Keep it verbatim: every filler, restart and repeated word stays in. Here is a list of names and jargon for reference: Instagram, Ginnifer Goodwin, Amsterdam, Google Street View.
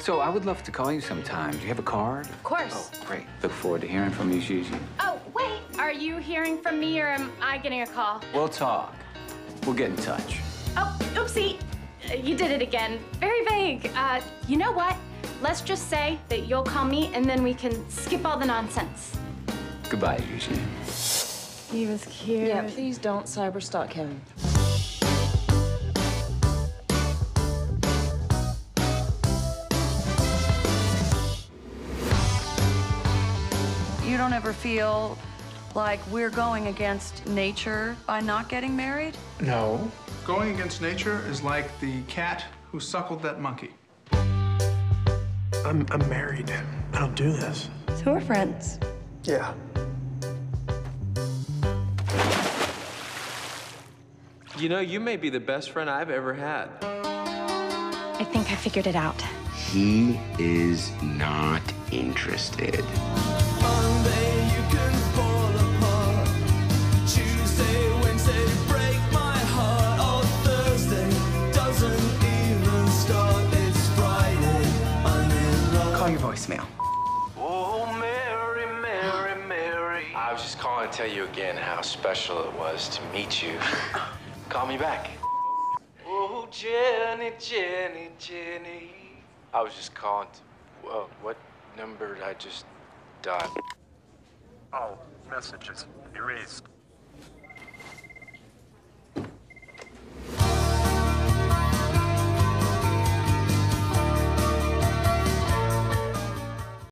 So I would love to call you sometime. Do you have a card? Of course. Oh, great. Look forward to hearing from you, Gigi. Oh, wait. Are you hearing from me, or am I getting a call? We'll talk. We'll get in touch. Oh, oopsie. You did it again. Very vague. Uh, you know what? Let's just say that you'll call me, and then we can skip all the nonsense. Goodbye, Gigi. He was cute. Yeah, please don't cyberstalk him. You don't ever feel like we're going against nature by not getting married? No. Going against nature is like the cat who suckled that monkey. I'm, I'm married. I don't do this. So we're friends. Yeah. You know, you may be the best friend I've ever had. I think I figured it out. He is not interested. Voicemail. Oh, Mary, Mary, Mary. I was just calling to tell you again how special it was to meet you. Call me back. Oh, Jenny, Jenny, Jenny. I was just calling to, uh, what number did I just dial? All messages erased.